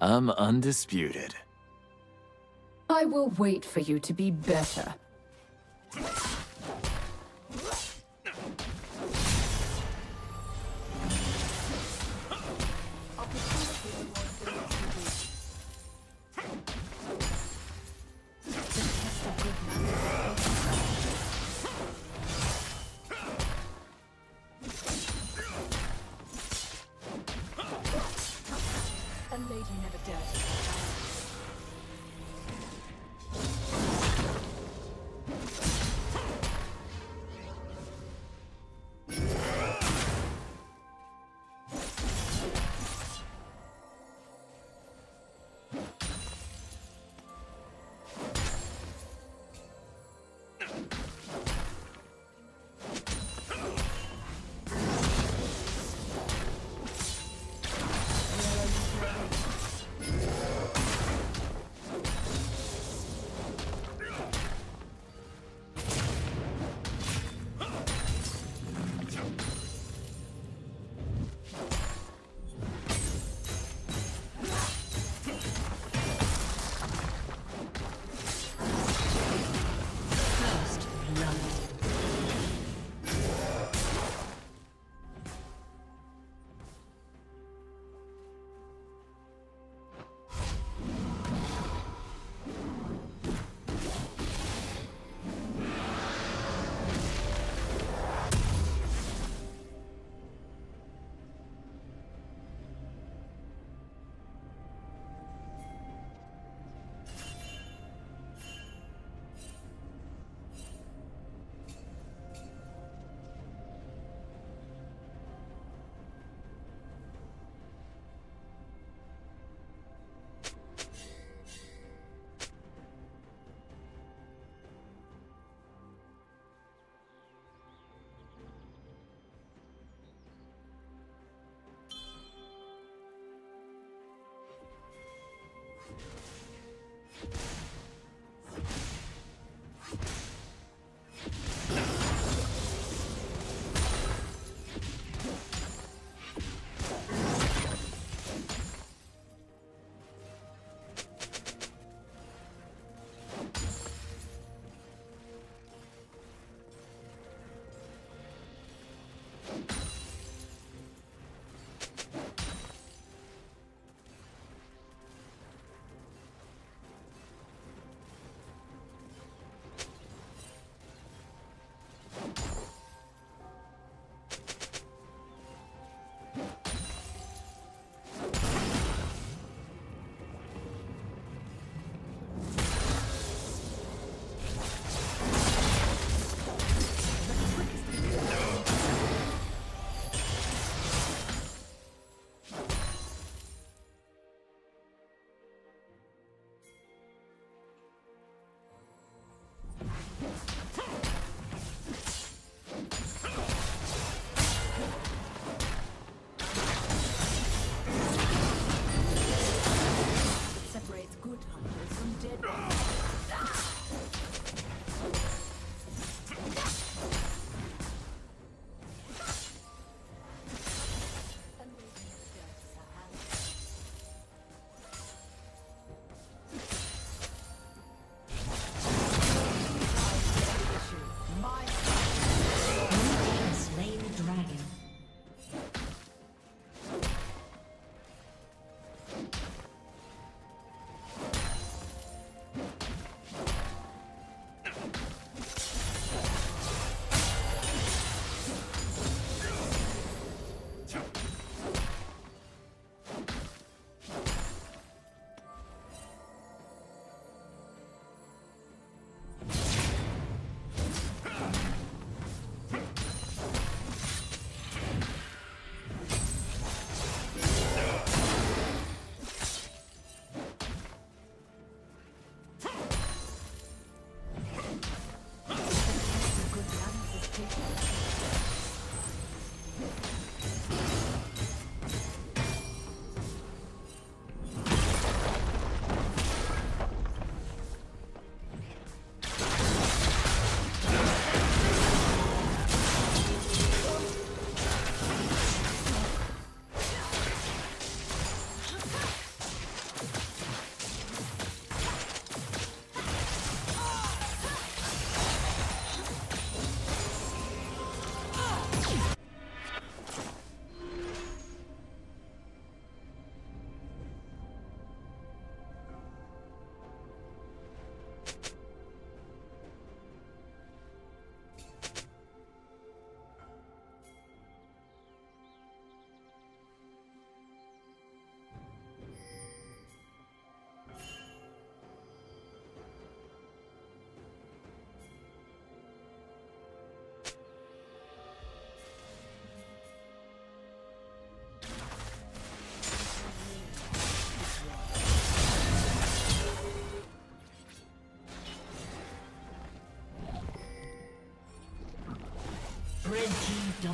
I'm undisputed. I will wait for you to be better.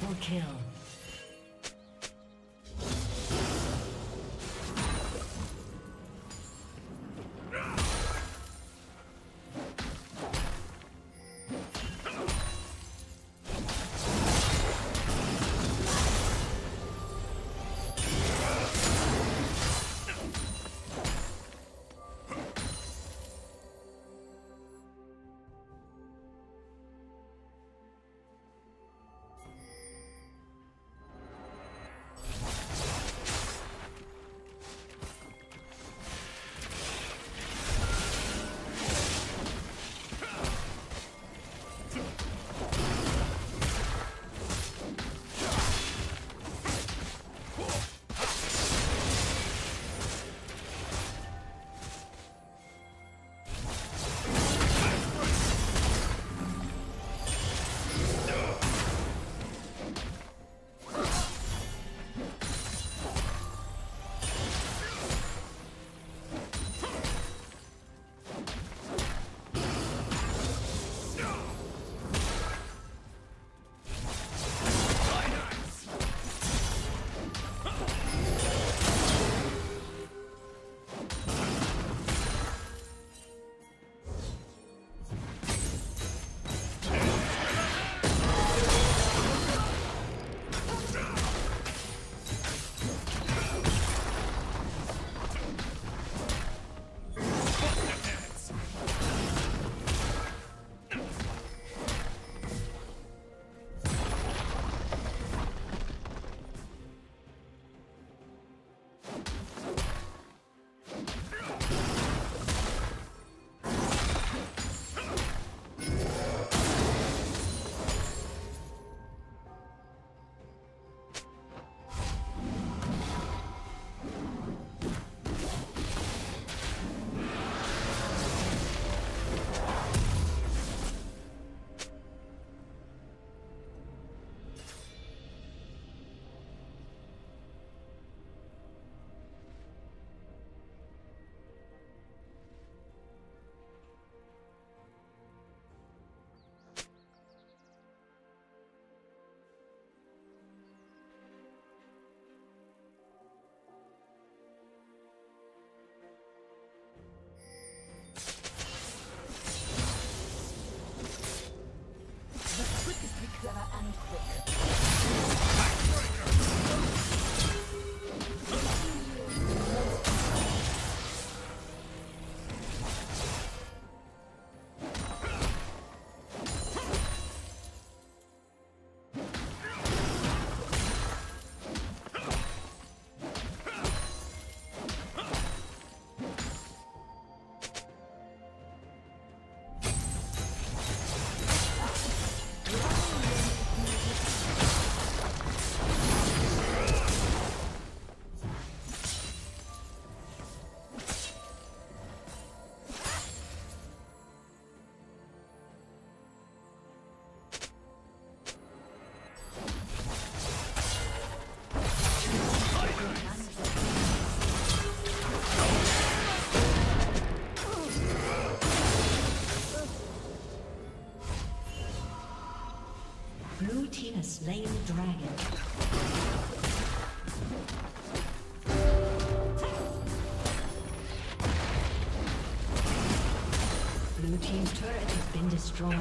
Double kill. Slain the dragon. Blue team's turret has been destroyed.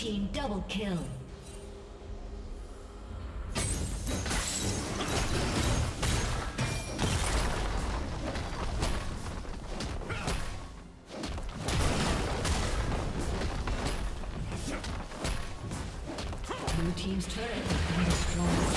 team double kill. Blue team's turret has been destroyed.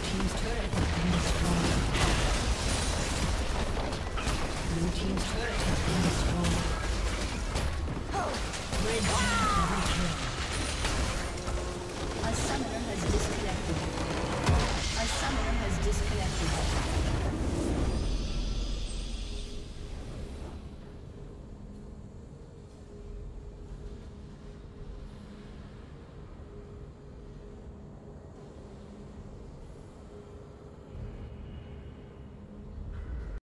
team's turret has been destroyed. Blue team's turret has been destroyed. Red team.